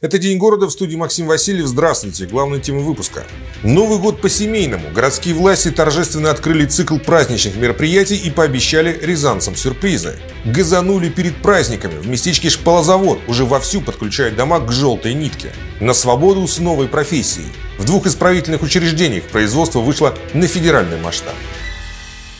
Это «День города», в студии Максим Васильев. Здравствуйте. Главная тема выпуска. Новый год по-семейному. Городские власти торжественно открыли цикл праздничных мероприятий и пообещали рязанцам сюрпризы. Газанули перед праздниками. В местечке Шпалозавод уже вовсю подключают дома к желтой нитке. На свободу с новой профессией. В двух исправительных учреждениях производство вышло на федеральный масштаб.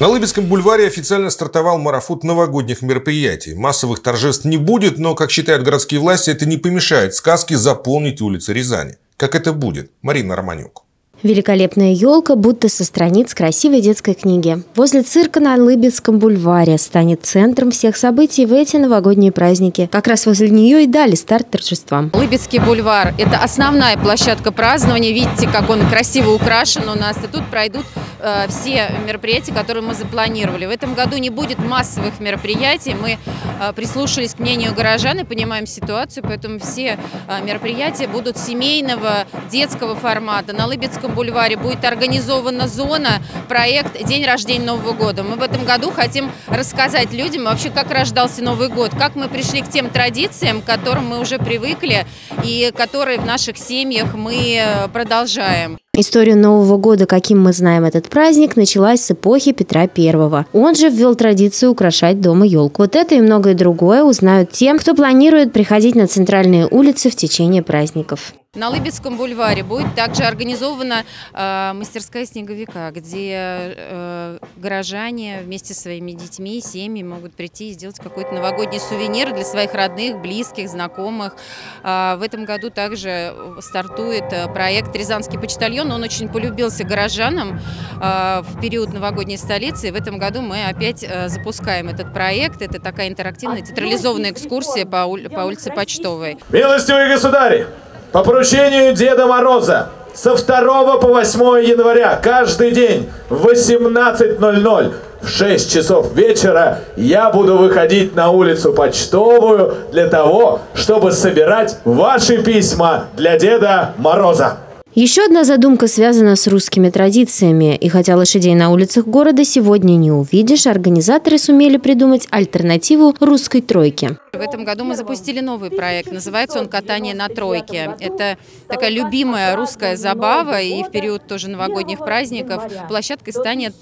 На Лыбедском бульваре официально стартовал марафон новогодних мероприятий. Массовых торжеств не будет, но, как считают городские власти, это не помешает сказке заполнить улицы Рязани. Как это будет? Марина Романюк. Великолепная елка, будто со страниц красивой детской книги. Возле цирка на Лыбедском бульваре станет центром всех событий в эти новогодние праздники. Как раз возле нее и дали старт торжествам. Лыбедский бульвар – это основная площадка празднования. Видите, как он красиво украшен у нас. И тут пройдут все мероприятия, которые мы запланировали. В этом году не будет массовых мероприятий. Мы прислушались к мнению горожан и понимаем ситуацию, поэтому все мероприятия будут семейного, детского формата. На Лыбедском бульваре будет организована зона, проект «День рождения Нового года». Мы в этом году хотим рассказать людям вообще, как рождался Новый год, как мы пришли к тем традициям, к которым мы уже привыкли и которые в наших семьях мы продолжаем. История Нового года, каким мы знаем этот праздник, началась с эпохи Петра Первого. Он же ввел традицию украшать дома елку. Вот это и многое другое узнают тем, кто планирует приходить на центральные улицы в течение праздников. На Лыбедском бульваре будет также организована мастерская снеговика, где горожане вместе со своими детьми, семьями могут прийти и сделать какой-то новогодний сувенир для своих родных, близких, знакомых. В этом году также стартует проект «Рязанский почтальон». Он очень полюбился горожанам в период новогодней столицы. И в этом году мы опять запускаем этот проект. Это такая интерактивная, театрализованная экскурсия по улице Почтовой. Милостивые государи! По поручению Деда Мороза со 2 по 8 января каждый день в 18:00 в 6 часов вечера я буду выходить на улицу Почтовую для того, чтобы собирать ваши письма для Деда Мороза. Еще одна задумка связана с русскими традициями. И хотя лошадей на улицах города сегодня не увидишь, организаторы сумели придумать альтернативу русской тройке. В этом году мы запустили новый проект. Называется он «Катание на тройке». Это такая любимая русская забава. И в период тоже новогодних праздников площадкой станет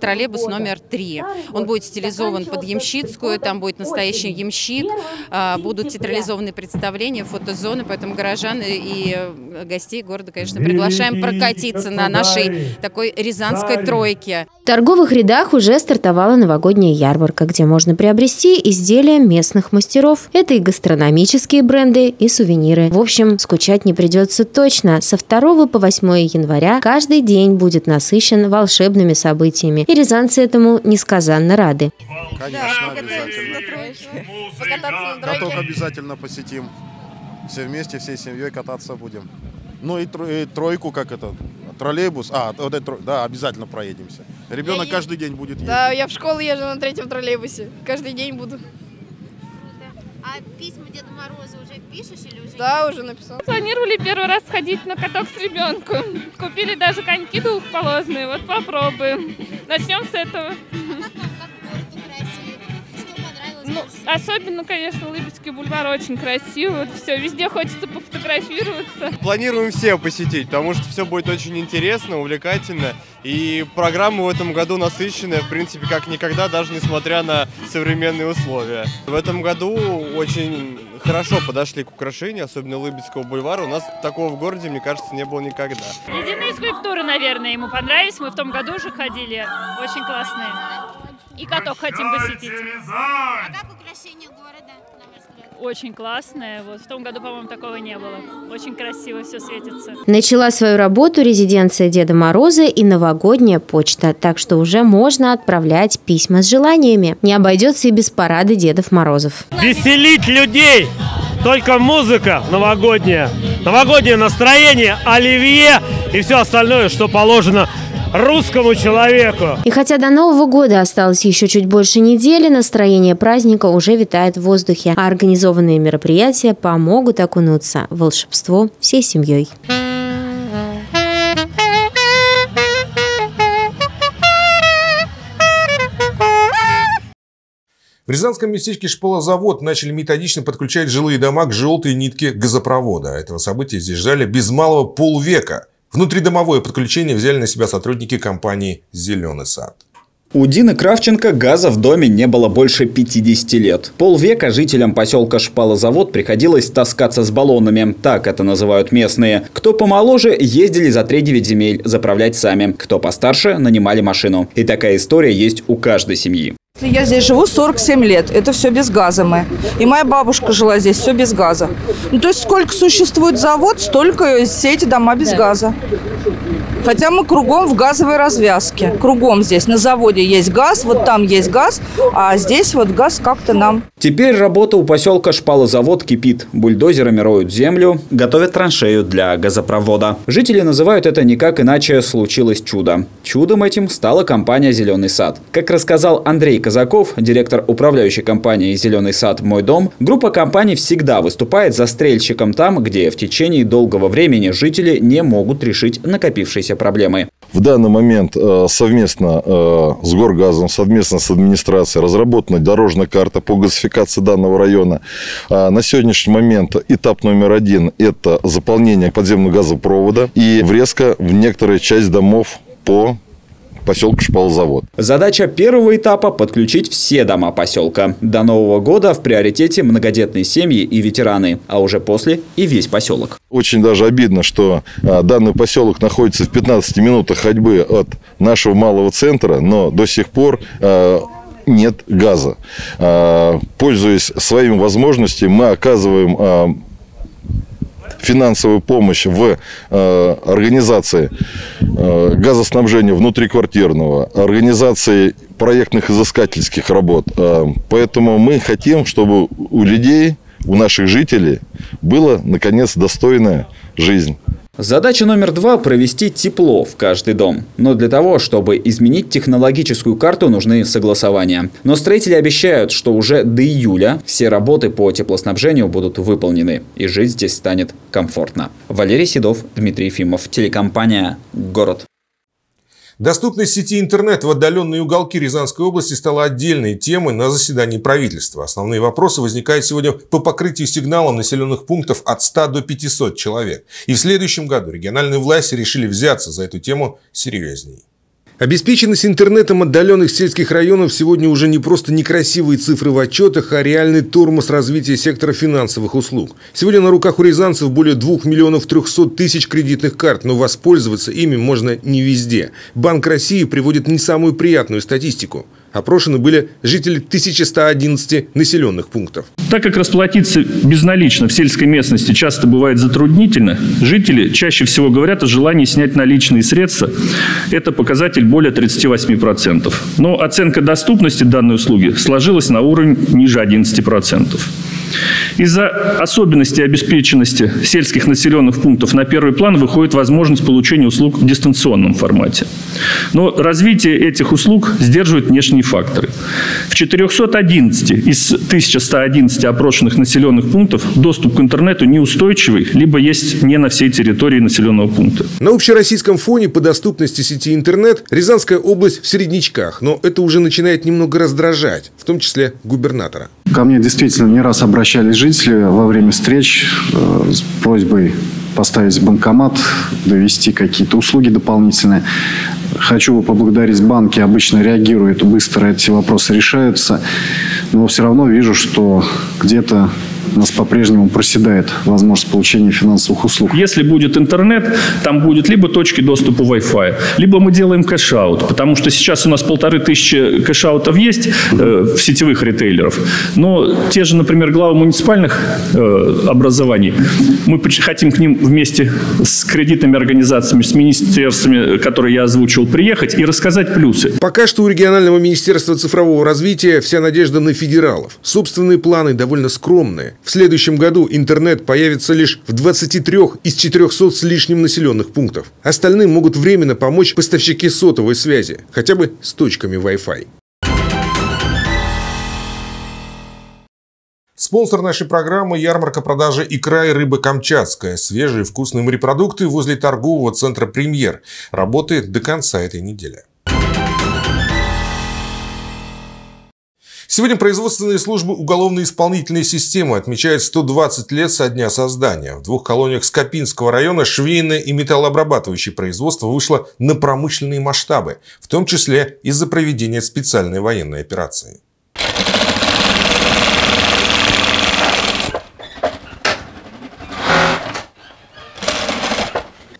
троллейбус номер 3. Он будет стилизован под ямщицкую. Там будет настоящий ямщик. Будут театрализованные представления, фотозоны. Поэтому горожан и гостей города, конечно, приглашаем прокатиться на нашей такой рязанской тройке. В торговых рядах уже стартовала новогодняя ярмарка, где можно приобрести изделия местных мастеров. Это и гастрономические бренды, и сувениры. В общем, скучать не придется точно. Со 2 по 8 января каждый день будет насыщен волшебными событиями. И рязанцы этому несказанно рады. Конечно, обязательно. Каток обязательно посетим. Все вместе, всей семьей кататься будем. Ну и тройку, как это, троллейбус, вот это, да, обязательно проедемся. Ребенок каждый день будет ездить. Да, я в школу езжу на 3-м троллейбусе, каждый день буду. А письма Деду Морозу уже пишешь или уже? Да, уже написал. Планировали первый раз ходить на каток с ребенком. Купили даже коньки двухполозные, вот попробуем. Начнем с этого. Ну, особенно, конечно, Лыбедский бульвар очень красивый, вот все, везде хочется пофотографироваться. Планируем все посетить, потому что все будет очень интересно, увлекательно, и программа в этом году насыщенная, в принципе, как никогда, даже несмотря на современные условия. В этом году очень хорошо подошли к украшению, особенно Лыбедского бульвара, у нас такого в городе, мне кажется, не было никогда. Единая скульптура, наверное, ему понравилась, мы в том году уже ходили, очень классные. И каток хотим посетить. А как украшение города? Очень классное. Вот в том году, по-моему, такого не было. Очень красиво все светится. Начала свою работу резиденция Деда Мороза и новогодняя почта. Так что уже можно отправлять письма с желаниями. Не обойдется и без парада Дедов Морозов. Веселить людей! Только музыка новогодняя. Новогоднее настроение, оливье и все остальное, что положено русскому человеку. И хотя до Нового года осталось еще чуть больше недели, настроение праздника уже витает в воздухе, а организованные мероприятия помогут окунуться в волшебство всей семьей. В рязанском местечке Шпалозавод начали методично подключать жилые дома к желтой нитке газопровода. Этого события здесь ждали без малого полвека. Внутридомовое подключение взяли на себя сотрудники компании «Зеленый сад». У Дины Кравченко газа в доме не было больше 50 лет. Полвека жителям поселка Шпалозавод приходилось таскаться с баллонами. Так это называют местные. Кто помоложе, ездили за 3-9 земель заправлять сами. Кто постарше, нанимали машину. И такая история есть у каждой семьи. Я здесь живу 47 лет. Это все без газа мы. И моя бабушка жила здесь, все без газа. Ну, то есть сколько существует завод, столько все эти дома без газа. Хотя мы кругом в газовой развязке. Кругом здесь. На заводе есть газ, вот там есть газ, а здесь вот газ как-то нам. Теперь работа у поселка Шпалозавод кипит. Бульдозерами роют землю, готовят траншею для газопровода. Жители называют это никак иначе «случилось чудо». Чудом этим стала компания «Зеленый сад». Как рассказал Андрей Казаков, директор управляющей компании «Зеленый сад. Мой дом», группа компаний всегда выступает застрельщиком там, где в течение долгого времени жители не могут решить накопившиеся проблемы. В данный момент совместно с Горгазом, совместно с администрацией разработана дорожная карта по газификации данного района. На сегодняшний момент этап номер 1 – это заполнение подземного газопровода и врезка в некоторую часть домов по поселку Шпалозавод. Задача первого этапа – подключить все дома поселка. До Нового года в приоритете многодетные семьи и ветераны, а уже после и весь поселок. Очень даже обидно, что данный поселок находится в 15 минутах ходьбы от нашего малого центра, но до сих пор нет газа. Пользуясь своими возможностями, мы оказываем финансовую помощь в организации газоснабжения внутриквартирного, организации проектных изыскательских работ. Поэтому мы хотим, чтобы у людей, у наших жителей была, наконец, достойная жизнь. Задача номер 2 – провести тепло в каждый дом. Но для того, чтобы изменить технологическую карту, нужны согласования. Но строители обещают, что уже до июля все работы по теплоснабжению будут выполнены. И жить здесь станет комфортно. Валерий Седов, Дмитрий Ефимов, телекомпания «Город». Доступность сети интернет в отдаленные уголки Рязанской области стала отдельной темой на заседании правительства. Основные вопросы возникают сегодня по покрытию сигналом населенных пунктов от 100 до 500 человек. И в следующем году региональные власти решили взяться за эту тему серьезней. Обеспеченность интернетом отдаленных сельских районов сегодня уже не просто некрасивые цифры в отчетах, а реальный тормоз развития сектора финансовых услуг. Сегодня на руках у рязанцев более 2 300 000 кредитных карт, но воспользоваться ими можно не везде. Банк России приводит не самую приятную статистику. Опрошены были жители 1111 населенных пунктов. Так как расплатиться безналично в сельской местности часто бывает затруднительно, жители чаще всего говорят о желании снять наличные средства. Это показатель более 38%. Но оценка доступности данной услуги сложилась на уровень ниже 11%. Из-за особенностей обеспеченности сельских населенных пунктов на первый план выходит возможность получения услуг в дистанционном формате. Но развитие этих услуг сдерживают внешние факторы. В 411 из 1111 опрошенных населенных пунктов доступ к интернету неустойчивый, либо есть не на всей территории населенного пункта. На общероссийском фоне по доступности сети интернет Рязанская область в середнячках, но это уже начинает немного раздражать, в том числе губернатора. Ко мне действительно не раз обращались жители во время встреч с просьбой поставить банкомат, довести какие-то услуги дополнительные. Хочу поблагодарить банки, обычно реагируют быстро, эти вопросы решаются, но все равно вижу, что где-то у нас по-прежнему проседает возможность получения финансовых услуг. Если будет интернет, там будет либо точки доступа Wi-Fi, либо мы делаем кэш-аут, потому что сейчас у нас 1500 кэш-аутов есть в сетевых ритейлеров, но те же, например, главы муниципальных образований, мы хотим к ним вместе с кредитными организациями, с министерствами, которые я озвучил, приехать и рассказать плюсы. Пока что у регионального министерства цифрового развития вся надежда на федералов. Собственные планы довольно скромные. В следующем году интернет появится лишь в 23 из 400 с лишним населенных пунктов. Остальным могут временно помочь поставщики сотовой связи, хотя бы с точками Wi-Fi. Спонсор нашей программы – ярмарка продажи «Икра и рыба Камчатская». Свежие вкусные морепродукты возле торгового центра «Премьер». Работает до конца этой недели. Сегодня производственные службы уголовно-исполнительной системы отмечают 120 лет со дня создания. В двух колониях Скопинского района швейное и металлообрабатывающее производство вышло на промышленные масштабы, в том числе из-за проведения специальной военной операции.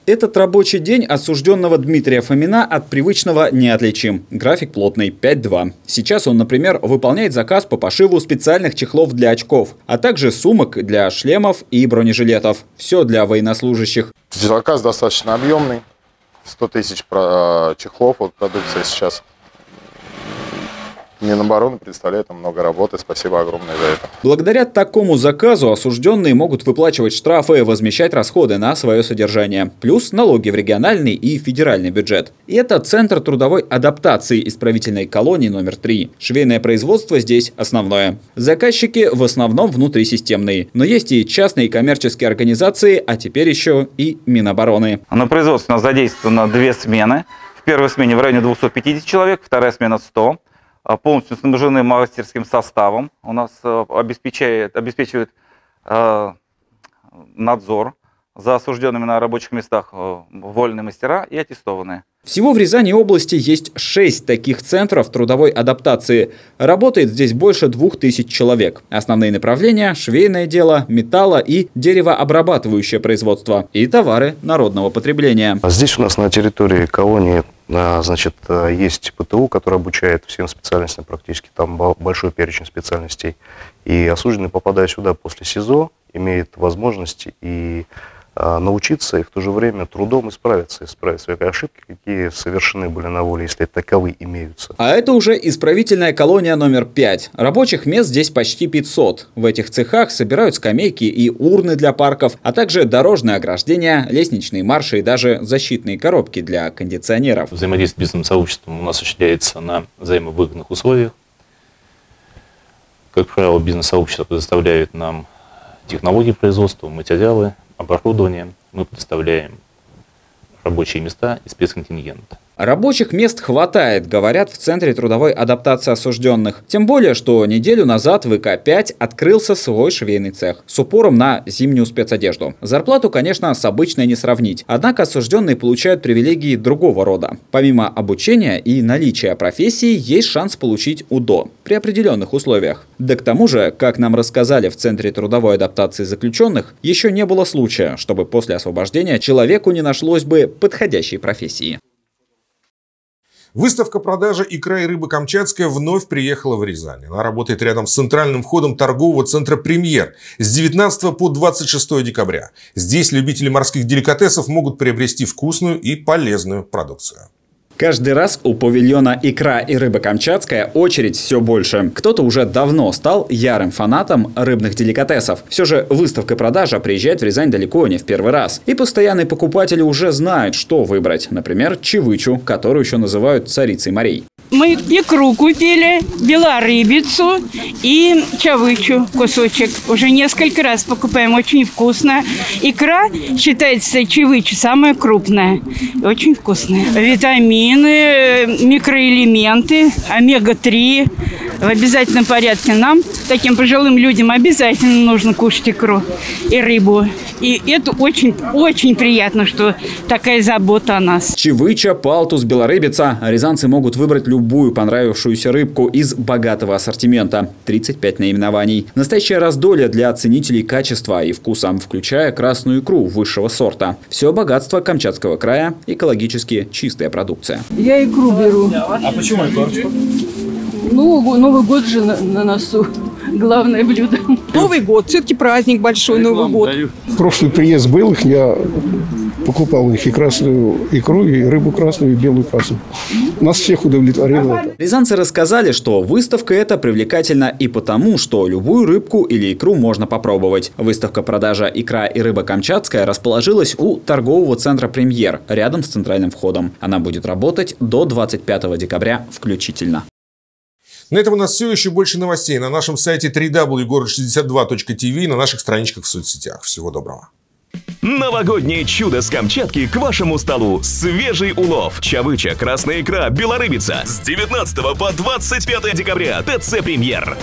Этот рабочий день осужденного Дмитрия Фомина от привычного не отличим. График плотный, 5-2. Сейчас он, например, выполняет заказ по пошиву специальных чехлов для очков, а также сумок для шлемов и бронежилетов. Все для военнослужащих. Заказ достаточно объемный. 100 тысяч чехлов. Вот продукция сейчас. Минобороны представляет много работы. Спасибо огромное за это. Благодаря такому заказу осужденные могут выплачивать штрафы и возмещать расходы на свое содержание. Плюс налоги в региональный и федеральный бюджет. И это Центр трудовой адаптации исправительной колонии номер 3. Швейное производство здесь основное. Заказчики в основном внутрисистемные. Но есть и частные коммерческие организации, а теперь еще и Минобороны. На производстве у нас задействовано две смены. В первой смене в районе 250 человек, вторая смена 100. Полностью снабжены мастерским составом. У нас обеспечивает надзор за осужденными на рабочих местах вольные мастера и аттестованные. Всего в Рязани области есть 6 таких центров трудовой адаптации. Работает здесь больше 2000 человек. Основные направления – швейное дело, металло- и деревообрабатывающее производство и товары народного потребления. Здесь у нас на территории колонии значит, есть ПТУ, который обучает всем специальностям практически. Там большой перечень специальностей. И осужденный, попадая сюда после СИЗО, имеет возможность и научиться и в то же время трудом исправить свои ошибки, какие совершены были на воле, если таковые имеются. А это уже исправительная колония номер 5. Рабочих мест здесь почти 500. В этих цехах собирают скамейки и урны для парков, а также дорожное ограждение, лестничные марши и даже защитные коробки для кондиционеров. Взаимодействие с бизнесным сообществом у нас осуществляется на взаимовыгодных условиях. Как правило, бизнес-сообщество предоставляет нам технологии производства, материалы, оборудование, мы предоставляем рабочие места и спецконтингент. Рабочих мест хватает, говорят в Центре трудовой адаптации осужденных. Тем более, что неделю назад в ИК-5 открылся свой швейный цех с упором на зимнюю спецодежду. Зарплату, конечно, с обычной не сравнить. Однако осужденные получают привилегии другого рода. Помимо обучения и наличия профессии, есть шанс получить УДО при определенных условиях. Да к тому же, как нам рассказали в Центре трудовой адаптации заключенных, еще не было случая, чтобы после освобождения человеку не нашлось бы подходящей профессии. Выставка продажи «Икра и рыба Камчатская» вновь приехала в Рязань. Она работает рядом с центральным входом торгового центра «Премьер» с 19 по 26 декабря. Здесь любители морских деликатесов могут приобрести вкусную и полезную продукцию. Каждый раз у павильона «Икра и рыба Камчатская» очередь все больше. Кто-то уже давно стал ярым фанатом рыбных деликатесов. Все же выставка-продажа приезжает в Рязань далеко не в первый раз. И постоянные покупатели уже знают, что выбрать. Например, чевычу, которую еще называют царицей морей. Мы икру купили, белорыбицу и чавычу кусочек. Уже несколько раз покупаем, очень вкусно. Икра считается чавыча самая крупная, очень вкусная. Витамины, микроэлементы, омега-3 в обязательном порядке. Нам, таким пожилым людям, обязательно нужно кушать икру и рыбу. И это очень-очень приятно, что такая забота о нас. Чавыча, палтус, белорыбица. Рязанцы могут выбрать любую понравившуюся рыбку из богатого ассортимента. 35 наименований. Настоящее раздолье для ценителей качества и вкуса, включая красную икру высшего сорта. Все богатство Камчатского края, экологически чистая продукция. Я икру беру. А почему икру? Ну, Новый год же на носу. Главное блюдо. Новый год. Все-таки праздник большой, Новый год. Прошлый приезд был их, я покупал их и красную икру, и рыбу красную, и белую красную. Нас всех удовлетворило. Рязанцы рассказали, что выставка эта привлекательна и потому, что любую рыбку или икру можно попробовать. Выставка-продажа «Икра и рыба Камчатская» расположилась у торгового центра «Премьер» рядом с центральным входом. Она будет работать до 25 декабря включительно. На этом у нас все. Еще больше новостей на нашем сайте www.gorod62.tv и на наших страничках в соцсетях. Всего доброго. Новогоднее чудо с Камчатки к вашему столу. Свежий улов. Чавыча, красная икра, белорыбица. С 19 по 25 декабря. ТЦ «Премьер».